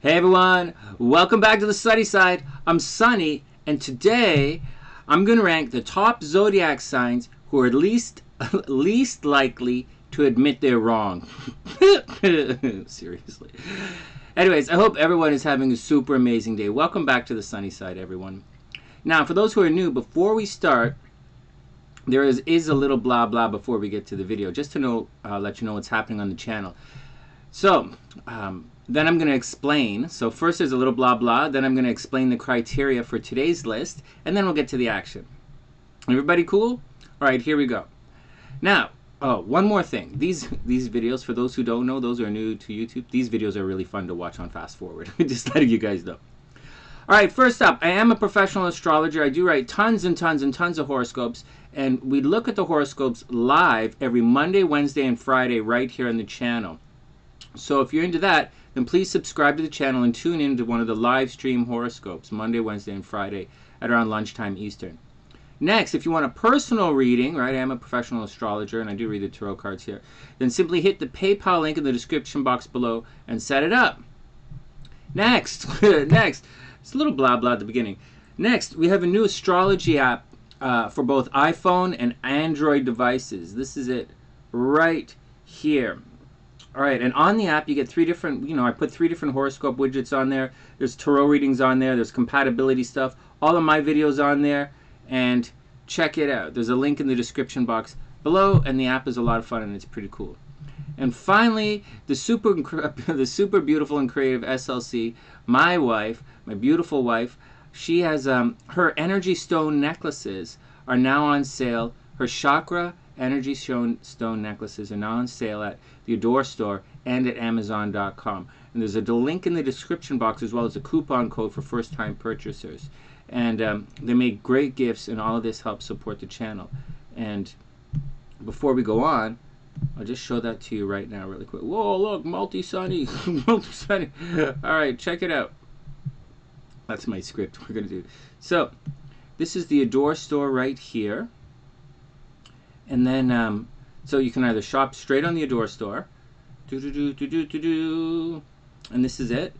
Hey everyone, welcome back to the Sunny Side. I'm Sunny, and today I'm going to rank the top zodiac signs who are least likely to admit they're wrong. Seriously. Anyways, I hope everyone is having a super amazing day. Welcome back to the Sunny Side, everyone. Now, for those who are new, before we start, there is a little blah blah before we get to the video, just to let you know what's happening on the channel. So, then I'm going to explain. So first there's a little blah blah, then I'm going to explain the criteria for today's list, and then we'll get to the action. Everybody cool? All right, here we go. Now, oh, one more thing. These videos, for those who don't know, those who are new to YouTube, these videos are really fun to watch on fast forward. Just letting you guys know. All right, first up, I am a professional astrologer. I do write tons and tons and tons of horoscopes, and we look at the horoscopes live every Monday, Wednesday, and Friday right here on the channel. So if you're into that, then please subscribe to the channel and tune in to one of the live stream horoscopes Monday, Wednesday, and Friday at around lunchtime Eastern. Next, if you want a personal reading, right, I am a professional astrologer and I do read the tarot cards here, then simply hit the PayPal link in the description box below and set it up. Next, it's a little blah blah at the beginning. Next, we have a new astrology app for both iPhone and Android devices. This is it right here. All right, and on the app, you get three different, I put three different horoscope widgets on there. There's tarot readings on there. There's compatibility stuff. All of my videos on there. And check it out. There's a link in the description box below, and the app is a lot of fun, and it's pretty cool. And finally, the super beautiful and creative SLC, my wife, my beautiful wife, she has, her energy stone necklaces are now on sale. Her chakra energy stone necklaces are now on sale at the Adorestore and at Amazon.com. And there's a link in the description box as well as a coupon code for first-time purchasers. And they make great gifts, and all of this helps support the channel. And before we go on, I'll just show that to you right now really quick. Whoa, look, multi-sunny, multi-sunny. All right, check it out. That's my script we're going to do. So this is the Adorestore right here. And then, so you can either shop straight on the Adorestore, and this is it.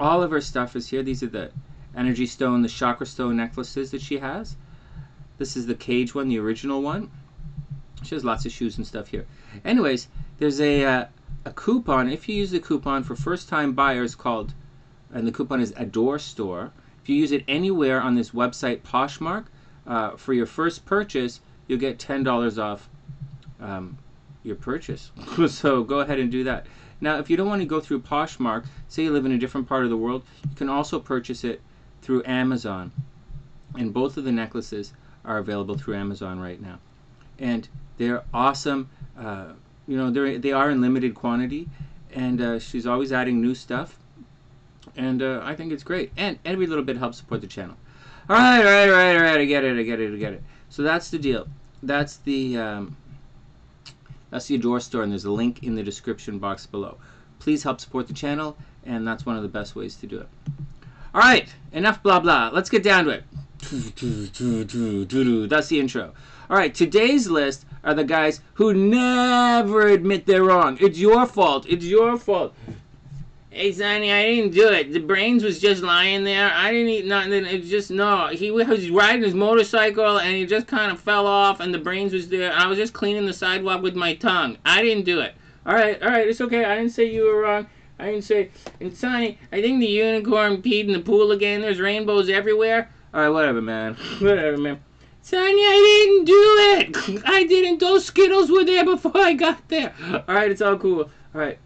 All of her stuff is here. These are the energy stone, the chakra stone necklaces that she has. This is the cage one, the original one. She has lots of shoes and stuff here. Anyways, there's a coupon. If you use the coupon for first-time buyers called, and the coupon is Adorestore. If you use it anywhere on this website, Poshmark, for your first purchase, you'll get $10 off your purchase. So go ahead and do that. Now, if you don't want to go through Poshmark, say you live in a different part of the world, you can also purchase it through Amazon. And both of the necklaces are available through Amazon right now. And they're awesome. They are in limited quantity. And she's always adding new stuff. And I think it's great. And every little bit helps support the channel. All right. I get it. So that's the deal. That's the Adorestore, and there's a link in the description box below. Please help support the channel, and that's one of the best ways to do it. All right, enough blah blah. Let's get down to it. That's the intro. All right, today's list are the guys who never admit they're wrong. It's your fault. It's your fault. Hey, Sonny, I didn't do it. The brains was just lying there. I didn't eat nothing. It's just, no. He was riding his motorcycle, and he just kind of fell off, and the brains was there. I was just cleaning the sidewalk with my tongue. I didn't do it. All right. It's okay. I didn't say you were wrong. I didn't say, and Sonny, I think the unicorn peed in the pool again. There's rainbows everywhere. All right, whatever, man. Sonny, I didn't do it. I didn't. Those Skittles were there before I got there. All right, it's all cool. All right.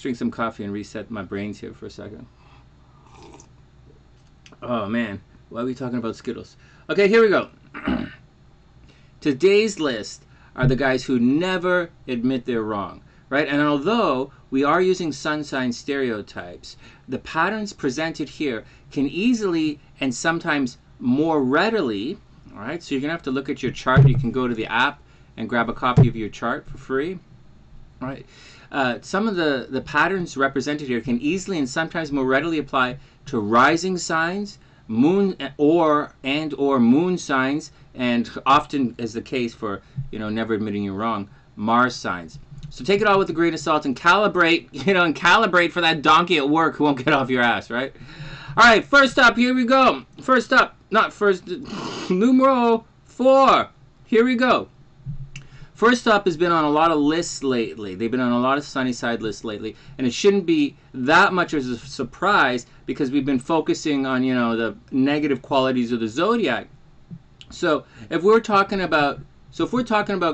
Drink some coffee and reset my brains here for a second. Oh man, why are we talking about Skittles? Okay, here we go. Today's list are the guys who never admit they're wrong, right? And although we are using sun sign stereotypes, the patterns presented here can easily and sometimes more readily, all right? So you're gonna have to look at your chart. You can go to the app and grab a copy of your chart for free, all right? Some of the patterns represented here can easily and sometimes more readily apply to rising signs, moon or moon signs, and often, as the case for never admitting you're wrong, Mars signs. So take it all with a grain of salt and calibrate, and calibrate for that donkey at work who won't get off your ass, right? All right, first up, here we go. First up, not first, numero 4. Here we go. First up has been on a lot of lists lately. They've been on a lot of Sunnyside lists lately, and it shouldn't be that much of a surprise because we've been focusing on, you know, the negative qualities of the zodiac. So if we're talking about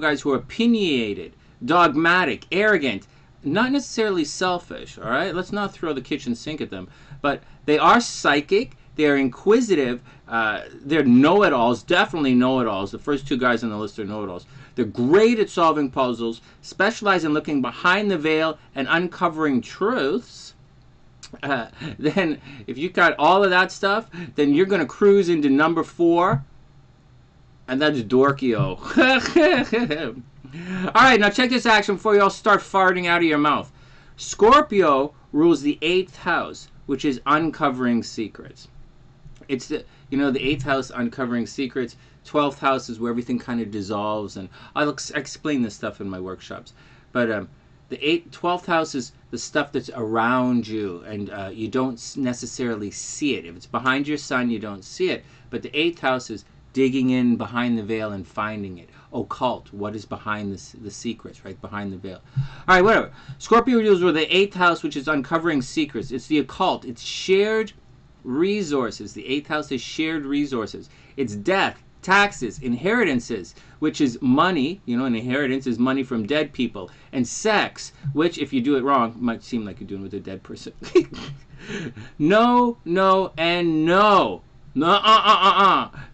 guys who are opinionated, dogmatic, arrogant, not necessarily selfish, all right? Let's not throw the kitchen sink at them, but they are psychic. They're inquisitive. They're know-it-alls, definitely know-it-alls. The first two guys on the list are know-it-alls. They're great at solving puzzles, specialize in looking behind the veil and uncovering truths. Then if you've got all of that stuff, then you're going to cruise into number 4, and that's Dorkio. All right, now check this action before you all start farting out of your mouth. Scorpio rules the 8th house, which is uncovering secrets. It's the, you know, the 8th house, uncovering secrets. 12th house is where everything kind of dissolves, and I'll explain this stuff in my workshops. But the 12th house is the stuff that's around you, and you don't necessarily see it. If it's behind your sun, you don't see it. But the 8th house is digging in behind the veil and finding it. Occult, what is behind the secrets, right? Behind the veil. All right, whatever. Scorpio deals with the 8th house, which is uncovering secrets. It's the occult. It's shared resources. The 8th house is shared resources. It's death, taxes, inheritances, which is money. You know, an inheritance is money from dead people. And sex, which, if you do it wrong, might seem like you're doing with a dead person. No, no, and no.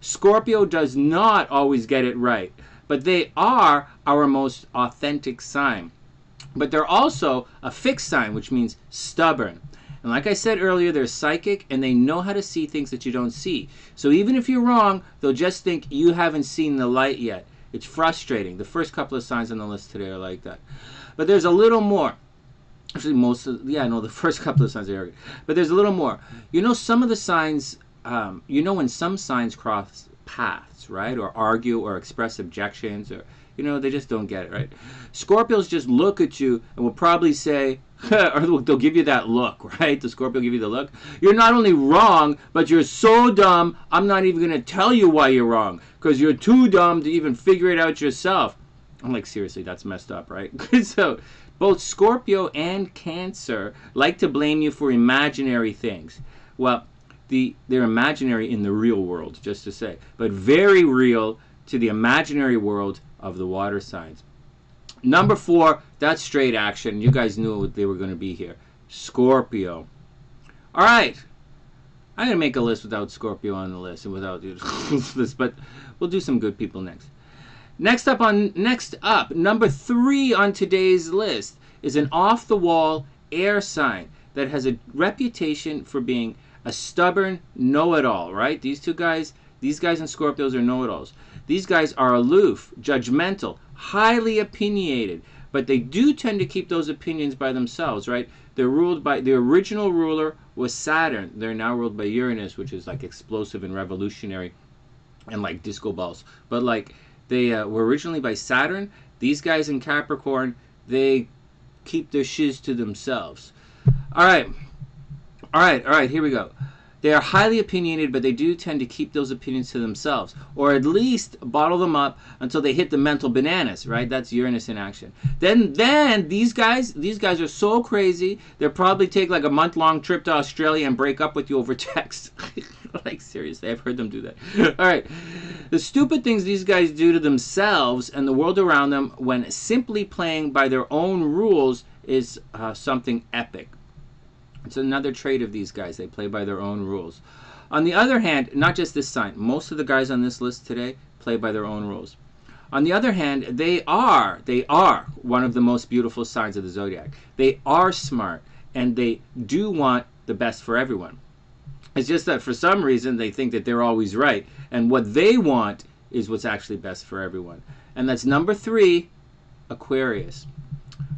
Scorpio does not always get it right, but they are our most authentic sign. But they're also a fixed sign, which means stubborn. And like I said earlier, they're psychic, and they know how to see things that you don't see. So even if you're wrong, they'll just think you haven't seen the light yet. It's frustrating. The first couple of signs on the list today are like that. But there's a little more. Actually, most of, yeah, no, the first couple of signs are arrogant. But there's a little more. You know, some of the signs, you know when some signs cross paths, right, or argue or express objections, or, you know, they just don't get it, right? Scorpios just look at you and will probably say, or they'll give you that look, right? The Scorpio will give you the look. You're not only wrong, but you're so dumb, I'm not even going to tell you why you're wrong, because you're too dumb to even figure it out yourself. I'm like, seriously, that's messed up, right? So both Scorpio and Cancer like to blame you for imaginary things. Well, they're imaginary in the real world, just to say, but very real to the imaginary world of the water signs. Number 4, that's straight action. You guys knew they were going to be here. Scorpio. All right. I'm going to make a list without Scorpio on the list and without this, but we'll do some good people next. Next up, number 3 on today's list is an off-the-wall air sign that has a reputation for being a stubborn know-it-all, right? These guys and Scorpios are know-it-alls. These guys are aloof, judgmental, highly opinionated, but they do tend to keep those opinions by themselves, right? They're ruled by, the original ruler was Saturn. They're now ruled by Uranus, which is like explosive and revolutionary and like disco balls. But like they were originally by Saturn. These guys in Capricorn, they keep their shiz to themselves. All right. All right, here we go. They are highly opinionated, but they do tend to keep those opinions to themselves, or at least bottle them up until they hit the mental bananas, right? That's Uranus in action. Then these guys are so crazy, they'll probably take like a month-long trip to Australia and break up with you over text. Like, seriously, I've heard them do that. All right. The stupid things these guys do to themselves and the world around them when simply playing by their own rules is something epic. It's another trait of these guys. They play by their own rules. On the other hand, not just this sign. Most of the guys on this list today play by their own rules. On the other hand, they are one of the most beautiful signs of the zodiac. They are smart, and they do want the best for everyone. It's just that for some reason they think that they're always right, and what they want is what's actually best for everyone. And that's number 3, Aquarius.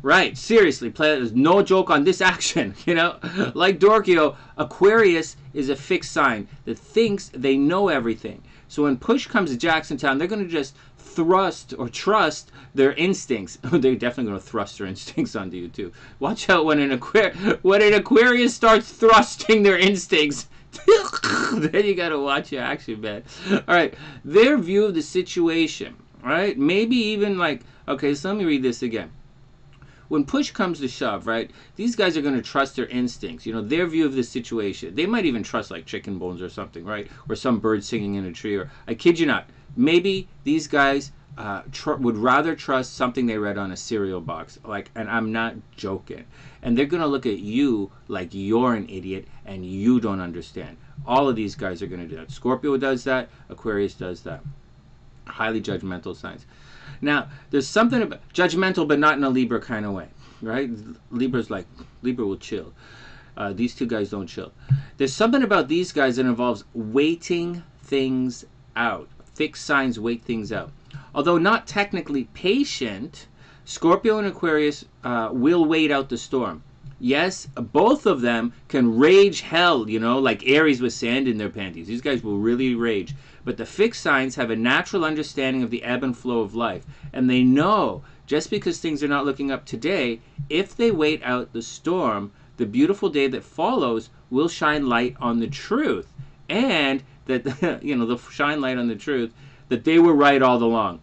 Right, seriously, there's no joke on this action, you know? Like Dorkio, Aquarius is a fixed sign that thinks they know everything. So when push comes to Jacksontown, they're going to just thrust or trust their instincts. They're definitely going to thrust their instincts onto you too. Watch out when an Aquarius starts thrusting their instincts. Then you got to watch your action, man. All right, their view of the situation, right? Maybe even like, okay, so let me read this again. When push comes to shove, right, these guys are going to trust their instincts, you know, their view of the situation. They might even trust like chicken bones or something, right? Or some bird singing in a tree, or I kid you not, maybe these guys would rather trust something they read on a cereal box, like, and I'm not joking. And they're going to look at you like you're an idiot and you don't understand. All of these guys are going to do that. Scorpio does that. Aquarius does that. Highly judgmental signs. Now, there's something about judgmental, but not in a Libra kind of way, right? Libra's like, Libra will chill. These two guys don't chill. There's something about these guys that involves waiting things out. Fixed signs wait things out. Although not technically patient, Scorpio and Aquarius will wait out the storm. Yes, both of them can rage hell, you know, like Aries with sand in their panties. These guys will really rage. But the fixed signs have a natural understanding of the ebb and flow of life. And they know just because things are not looking up today, if they wait out the storm, the beautiful day that follows will shine light on the truth. And that, you know, they'll shine light on the truth that they were right all along.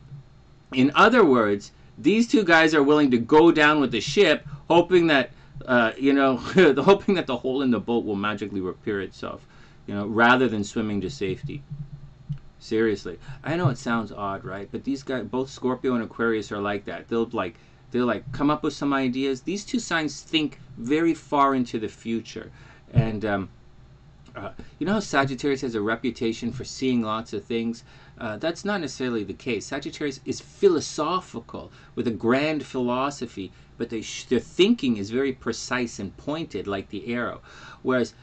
In other words, these two guys are willing to go down with the ship, hoping that you know, hoping that the hole in the boat will magically repair itself, you know, rather than swimming to safety. Seriously, I know it sounds odd, right? But these guys, both Scorpio and Aquarius, are like that. They'll come up with some ideas. These two signs think very far into the future, and you know how Sagittarius has a reputation for seeing lots of things? That's not necessarily the case. Sagittarius is philosophical with a grand philosophy, but their thinking is very precise and pointed like the arrow. Whereas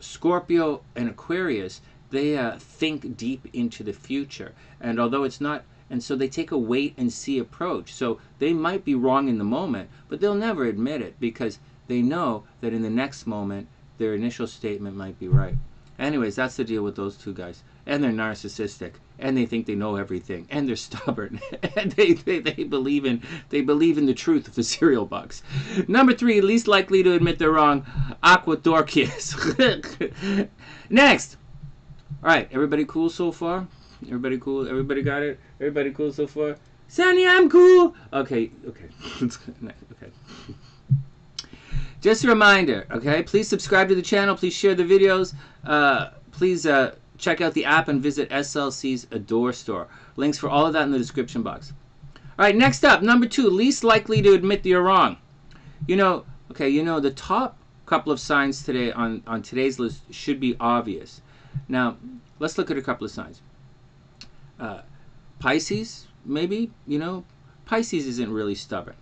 Scorpio and Aquarius, they think deep into the future. And although it's not, and so they take a wait and see approach. So they might be wrong in the moment, but they'll never admit it because they know that in the next moment, their initial statement might be right. Anyways, that's the deal with those two guys. And they're narcissistic, and they think they know everything, and they're stubborn, and they believe in the truth of the cereal box. Number three, least likely to admit they're wrong, Aquadorcius. Next. All right, everybody cool so far? Everybody cool? Everybody got it? Everybody cool so far? Sonny, I'm cool. Okay. Okay. Just a reminder, okay? Please subscribe to the channel. Please share the videos. Please check out the app and visit SLC's Adorestore. Links for all of that in the description box. All right, next up, number two, least likely to admit that you're wrong. You know, okay, you know, the top couple of signs today on today's list should be obvious. Now, let's look at a couple of signs. Pisces, maybe, you know? Pisces isn't really stubborn.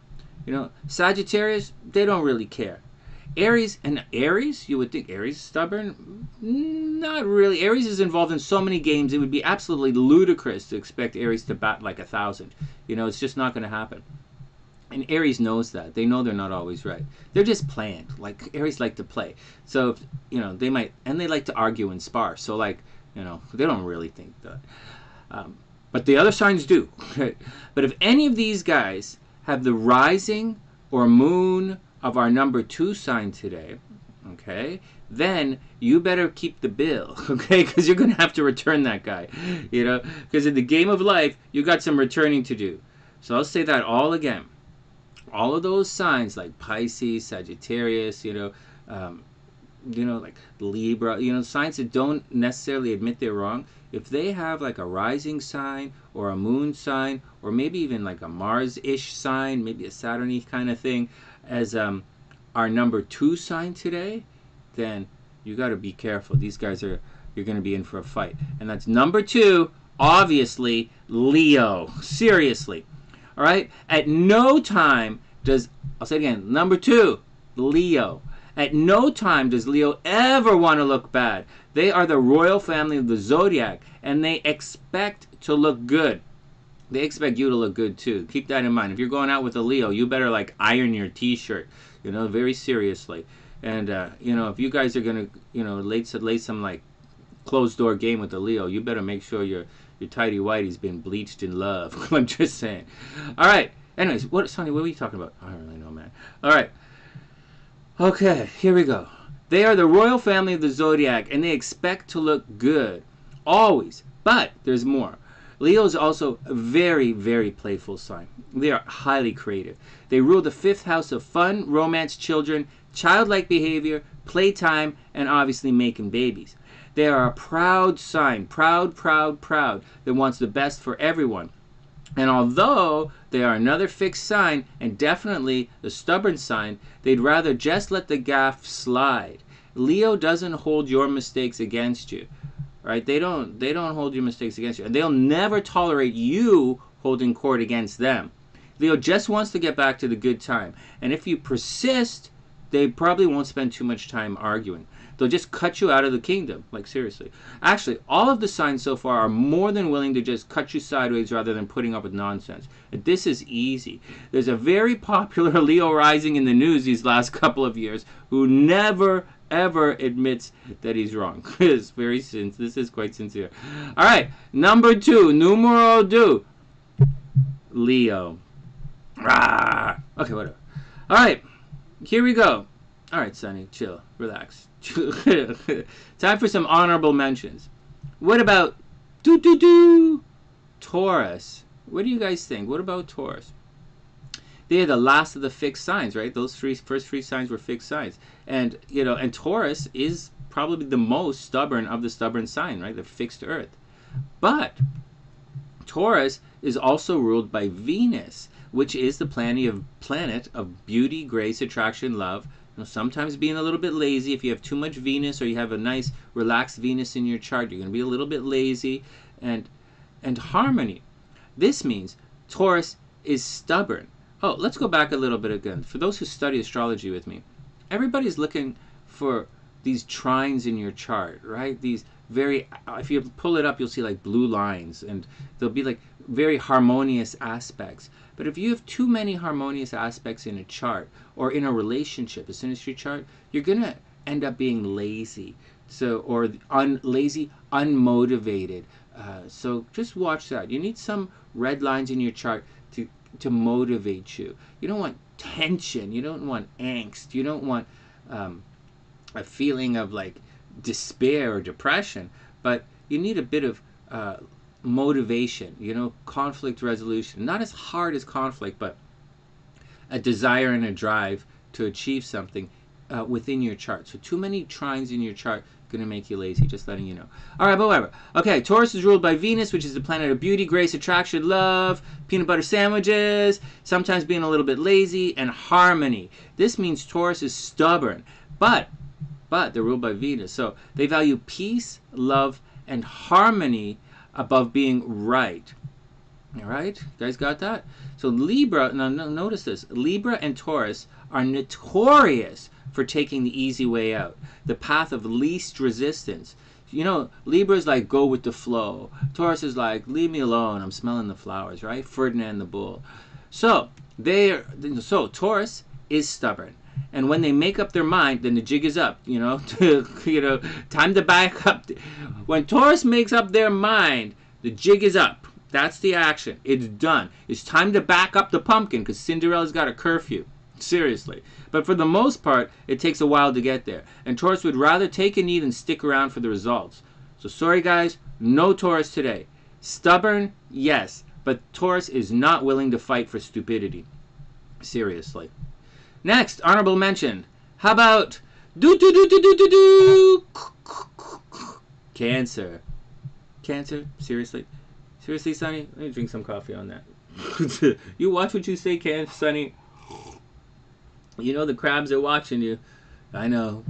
You know, Sagittarius, they don't really care. Aries, you would think Aries is stubborn. Not really. Aries is involved in so many games, it would be absolutely ludicrous to expect Aries to bat like 1,000. You know, it's just not going to happen. And Aries knows that. They know they're not always right. They're just planned. Like, Aries like to play. So, you know, they might, and they like to argue and spar. So, like, you know, they don't really think that. But the other signs do. But if any of these guys have the rising or moon of our number two sign today, okay, then you better keep the bill, okay, because you're going to have to return that guy, you know, because in the game of life, you got some returning to do. So I'll say that all again. All of those signs like Pisces, Sagittarius, you know, like Libra, you know, signs that don't necessarily admit they're wrong, if they have like a rising sign or a moon sign or maybe even like a Mars-ish sign, maybe a Saturn-y kind of thing as our number two sign today, then you got to be careful. These guys are, you're going to be in for a fight. And that's number two, obviously, Leo. Seriously. All right. At no time does, I'll say it again, number two, Leo. At no time does Leo ever want to look bad. They are the royal family of the Zodiac, and they expect to look good. They expect you to look good, too. Keep that in mind. If you're going out with a Leo, you better, like, iron your T-shirt, you know, very seriously. And, you know, if you guys are going to, you know, lay some, like, closed-door game with a Leo, you better make sure your tighty-whitey's been bleached in love. I'm just saying. All right. Anyways, Sonny, what were you talking about? I don't really know, man. All right. Okay, here we go. They are the royal family of the Zodiac, and they expect to look good. Always. But there's more. Leo is also a very, very playful sign. They are highly creative. They rule the fifth house of fun, romance, children, childlike behavior, playtime, and obviously making babies. They are a proud sign, proud, that wants the best for everyone. And although they are another fixed sign, and definitely the stubborn sign, they'd rather just let the gaff slide. Leo doesn't hold your mistakes against you, right? They don't hold your mistakes against you. And they'll never tolerate you holding court against them. Leo just wants to get back to the good time. And if you persist, they probably won't spend too much time arguing. They'll just cut you out of the kingdom. Like, seriously. Actually, all of the signs so far are more than willing to just cut you sideways rather than putting up with nonsense. This is easy. There's a very popular Leo rising in the news these last couple of years who never, ever admits that he's wrong. This is quite sincere. All right. Number two. Numero dos. Leo. Rah! Okay, whatever. All right. Here we go. All right, Sonny. Chill. Relax. Time for some honorable mentions. What about Taurus? What do you guys think? What about Taurus? They are the last of the fixed signs, right? Those first three signs were fixed signs, and you know, and Taurus is probably the most stubborn of the stubborn sign, right? The fixed earth. But Taurus is also ruled by Venus, which is the planet of beauty, grace, attraction, love. Sometimes being a little bit lazy. If you have too much Venus, or you have a nice relaxed Venus in your chart, you're going to be a little bit lazy, and harmony. This means Taurus is stubborn. Oh, let's go back a little bit again. For those who study astrology with me, everybody's looking for these trines in your chart, right? These very, if you pull it up, you'll see like blue lines, and they'll be like very harmonious aspects. But if you have too many harmonious aspects in a chart or in a relationship, a synastry chart, you're going to end up being lazy, unmotivated. So just watch that. You need some red lines in your chart to motivate you. You don't want tension. You don't want angst. You don't want a feeling of like despair or depression. But you need a bit of motivation, you know, conflict resolution. Not as hard as conflict, but a desire and a drive to achieve something within your chart. So too many trines in your chart going to make you lazy, just letting you know. All right, but whatever. Okay, Taurus is ruled by Venus, which is the planet of beauty, grace, attraction, love, peanut butter sandwiches, sometimes being a little bit lazy, and harmony. This means Taurus is stubborn, but they're ruled by Venus. So they value peace, love, and harmony above being right. All right, you guys got that? So Libra, now notice this, Libra and Taurus are notorious for taking the easy way out, the path of least resistance. You know, Libra is like, go with the flow. Taurus is like, leave me alone, I'm smelling the flowers, right? Ferdinand the Bull. So Taurus is stubborn. And when they make up their mind, then the jig is up, you know, time to back up. When Taurus makes up their mind, the jig is up. That's the action. It's done. It's time to back up the pumpkin because Cinderella's got a curfew. Seriously. But for the most part, it takes a while to get there. And Taurus would rather take a knee than stick around for the results. So sorry, guys, no Taurus today. Stubborn, yes, but Taurus is not willing to fight for stupidity. Seriously. Next, honorable mention. How about Cancer? Cancer? Seriously? Seriously, Sonny? Let me drink some coffee on that. You watch what you say, Cancer, Sonny. You know the crabs are watching you. I know.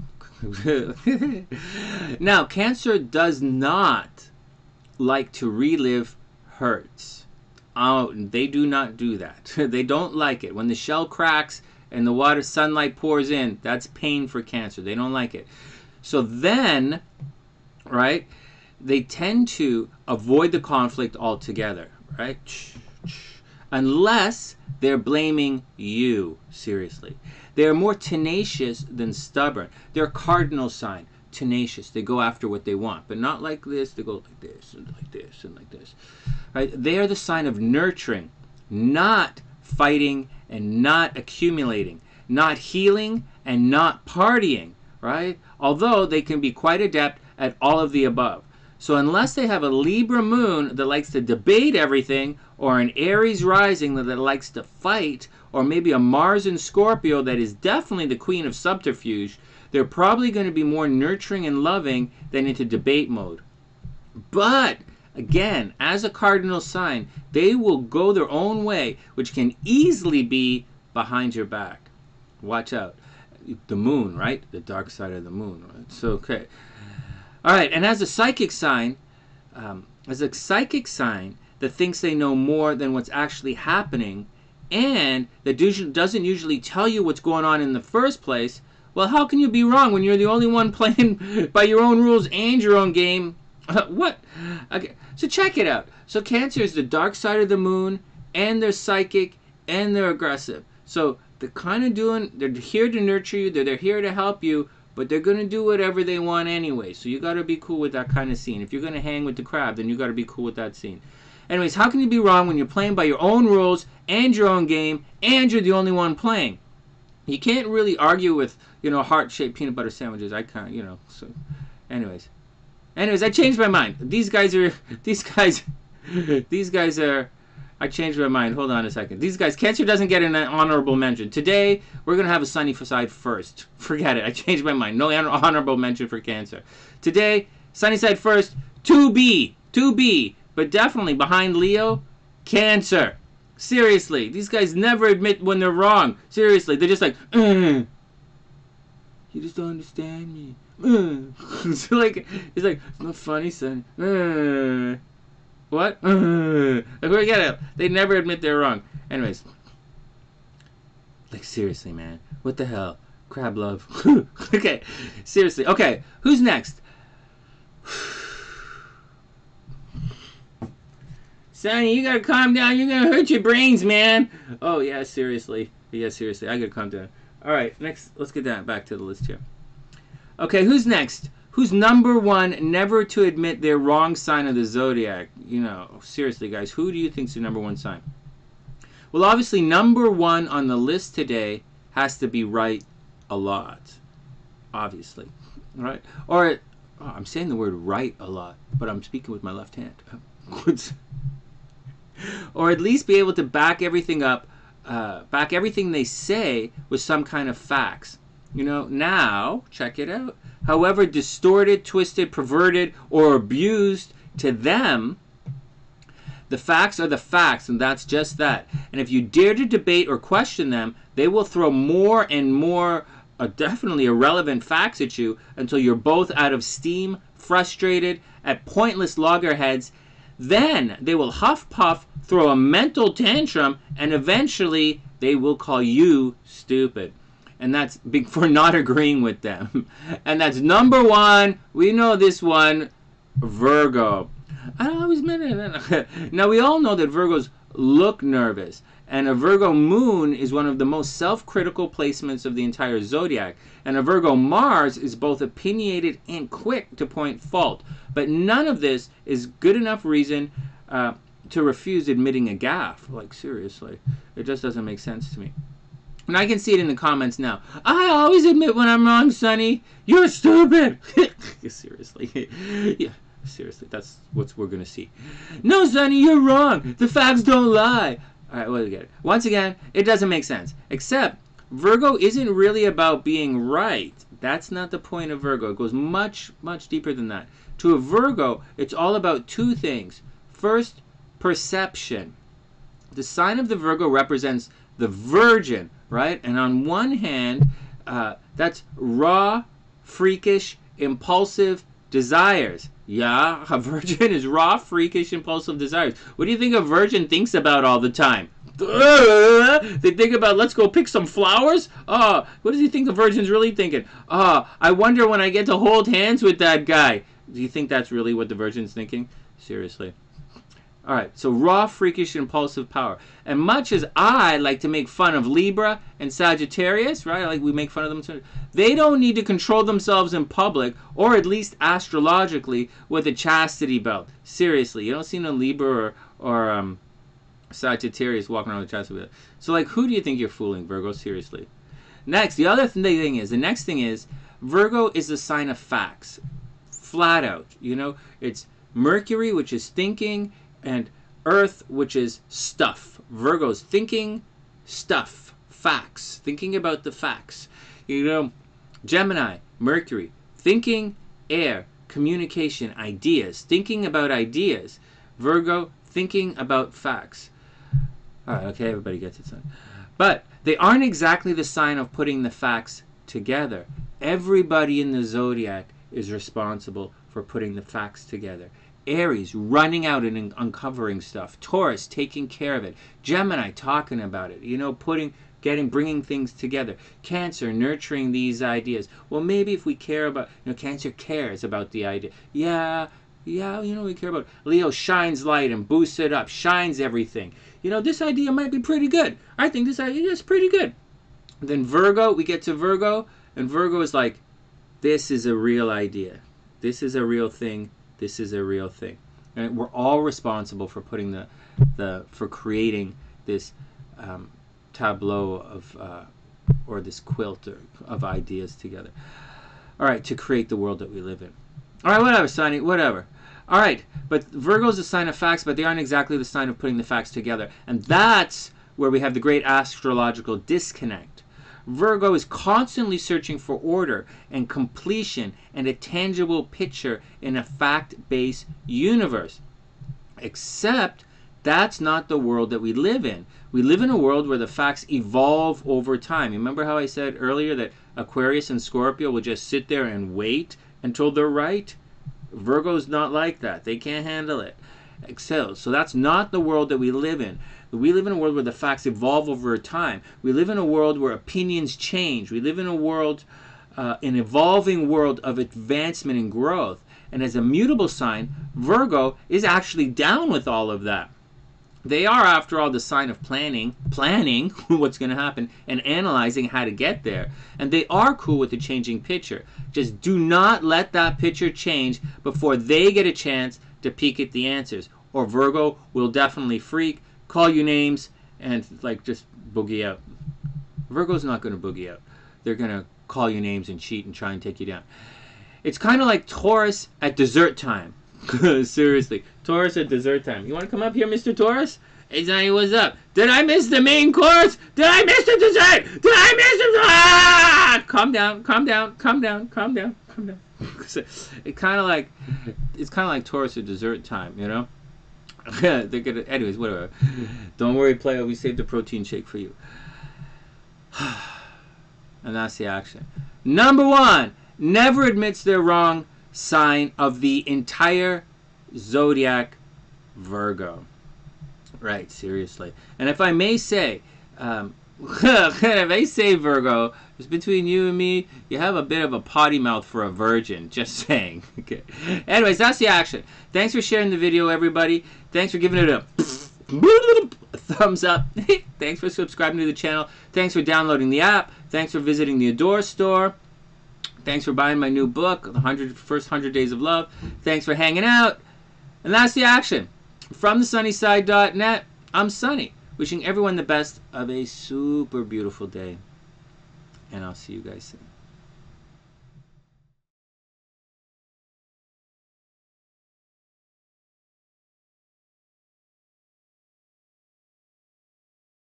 Now, Cancer does not like to relive hurts. Oh, they do not do that. They don't like it. When the shell cracks and the sunlight pours in, that's pain for Cancer. They don't like it. So then, right, they tend to avoid the conflict altogether, right? Unless they're blaming you, seriously. They're more tenacious than stubborn. They're a cardinal sign. tenacious. They go after what they want, but not like this. They go like this and like this and like this. Right? They are the sign of nurturing, not fighting and not accumulating, not healing and not partying, right? Although they can be quite adept at all of the above. So unless they have a Libra moon that likes to debate everything, or an Aries rising that likes to fight, or maybe a Mars in Scorpio that is definitely the queen of subterfuge, they're probably going to be more nurturing and loving than into debate mode. But again, as a cardinal sign, they will go their own way, which can easily be behind your back. Watch out. The moon, right? The dark side of the moon. Right? So, okay. All right, and as a psychic sign that thinks they know more than what's actually happening, and that doesn't usually tell you what's going on in the first place, well, how can you be wrong when you're the only one playing by your own rules and your own game? What? Okay, so check it out. So Cancer is the dark side of the moon, and they're psychic, and they're aggressive. So they're kind of doing, they're here to nurture you, they're here to help you, but they're going to do whatever they want anyway. So you got to be cool with that kind of scene. If you're going to hang with the crab, then you got to be cool with that scene. Anyways, how can you be wrong when you're playing by your own rules and your own game and you're the only one playing? You can't really argue with, you know, heart-shaped peanut butter sandwiches. I can't, you know. So anyways, I changed my mind. I changed my mind. Hold on a second. These guys, Cancer doesn't get an honorable mention. Today, we're going to have a Sunny Side first. Forget it. I changed my mind. No honorable mention for Cancer. Today, Sunny Side first, 2B. 2B. But definitely behind Leo, Cancer. Seriously. These guys never admit when they're wrong. Seriously. They're just like, you just don't understand me. It's like, I'm a funny son. What? Like, we get it. They never admit they're wrong. Anyways. Like, seriously, man. What the hell? Crab love. Okay. Seriously. Okay. Who's next? Sonny, you gotta calm down. You're gonna hurt your brains, man. Oh, yeah, seriously. Yeah, seriously. I gotta calm down. All right. Next. Let's get down back to the list here. Okay. Who's next? Who's number one never to admit their wrong sign of the zodiac? You know, seriously, guys, who do you think's the number one sign? Well, obviously, number one on the list today has to be right a lot, obviously, right? Or, oh, I'm saying the word right a lot, but I'm speaking with my left hand. Or at least be able to back everything up, back everything they say with some kind of facts. You know, now, check it out. However distorted, twisted, perverted, or abused to them, the facts are the facts, and that's just that. And if you dare to debate or question them, they will throw more and more definitely irrelevant facts at you until you're both out of steam, frustrated, at pointless loggerheads. Then they will huff puff, throw a mental tantrum, and eventually they will call you stupid. And that's big for not agreeing with them. And that's number one. We know this one, Virgo. I always meant it. Now, we all know that Virgos look nervous. And a Virgo moon is one of the most self-critical placements of the entire zodiac. And a Virgo Mars is both opinionated and quick to point fault. But none of this is good enough reason to refuse admitting a gaffe. Like, seriously. It just doesn't make sense to me. And I can see it in the comments now. I always admit when I'm wrong, Sonny. You're stupid. Seriously. Yeah, seriously. That's what we're going to see. No, Sonny, you're wrong. The facts don't lie. All right, we'll get it. Once again, it doesn't make sense. Except Virgo isn't really about being right. That's not the point of Virgo. It goes much, much deeper than that. To a Virgo, it's all about two things. First, perception. The sign of the Virgo represents the virgin, right? And on one hand, that's raw, freakish, impulsive desires. Yeah, a virgin is raw, freakish, impulsive desires. What do you think a virgin thinks about all the time? They think about, let's go pick some flowers? Oh, what does he think the virgin's really thinking? Oh, I wonder when I get to hold hands with that guy. Do you think that's really what the virgin's thinking? Seriously. All right, so raw, freakish, impulsive power. And much as I like to make fun of Libra and Sagittarius, right? Like we make fun of them too. They don't need to control themselves in public, or at least astrologically, with a chastity belt. Seriously, you don't see no Libra or Sagittarius walking around with a chastity belt. So like, who do you think you're fooling, Virgo? Seriously. Next, the next thing is, Virgo is a sign of facts, flat out. You know, it's Mercury, which is thinking, and Earth, which is stuff. Virgo's thinking, stuff, facts, thinking about the facts. You know, Gemini, Mercury, thinking, air, communication, ideas, thinking about ideas. Virgo, thinking about facts. All right, okay, everybody gets it. But they aren't exactly the sign of putting the facts together. Everybody in the zodiac is responsible for putting the facts together. Aries, running out and uncovering stuff. Taurus, taking care of it. Gemini, talking about it. You know, bringing things together. Cancer, nurturing these ideas. Well, maybe if we care about, you know, Cancer cares about the idea. Yeah, you know, we care about it. Leo shines light and boosts it up, shines everything. You know, this idea might be pretty good. I think this idea is pretty good. Then Virgo, we get to Virgo, and Virgo is like, this is a real idea. This is a real thing. This is a real thing, and we're all responsible for putting for creating this tableau of or this quilt of ideas together. All right, to create the world that we live in. All right, whatever, Sonny, whatever. All right, but Virgo's a sign of facts, but they aren't exactly the sign of putting the facts together, and that's where we have the great astrological disconnect. Virgo is constantly searching for order and completion and a tangible picture in a fact-based universe. Except that's not the world that we live in. We live in a world where the facts evolve over time. Remember how I said earlier that Aquarius and Scorpio will just sit there and wait until they're right? Virgo's not like that. They can't handle it. So that's not the world that we live in. We live in a world where the facts evolve over time. We live in a world where opinions change. We live in a world, an evolving world of advancement and growth. And as a mutable sign, Virgo is actually down with all of that. They are, after all, the sign of planning what's going to happen, and analyzing how to get there. And they are cool with the changing picture. Just do not let that picture change before they get a chance to peek at the answers. Or Virgo will definitely freak, call you names, and like just boogie out. Virgo's not going to boogie out. They're going to call you names and cheat and try and take you down. It's kind of like Taurus at dessert time. Seriously, Taurus at dessert time. You want to come up here, Mr. Taurus? Hey, Sonny, what's up? Did I miss the main course? Did I miss the dessert? Did I miss the... Ah! Calm down. It's kind of like Taurus at dessert time, you know? They're gonna, anyways, whatever. Don't worry, player. We saved the protein shake for you. And that's the action. Number one, never admits they're wrong. Sign of the entire zodiac, Virgo. Right, seriously. And if I may say, if I say, Virgo, it's between you and me. You have a bit of a potty mouth for a virgin. Just saying. Okay. Anyways, that's the action. Thanks for sharing the video, everybody. Thanks for giving it a thumbs up. Thanks for subscribing to the channel. Thanks for downloading the app. Thanks for visiting the Adorestore. Thanks for buying my new book, The First 100 Days of Love. Thanks for hanging out. And that's the action. From TheSunnySide.net, I'm Sonny. Wishing everyone the best of a super beautiful day. And I'll see you guys soon.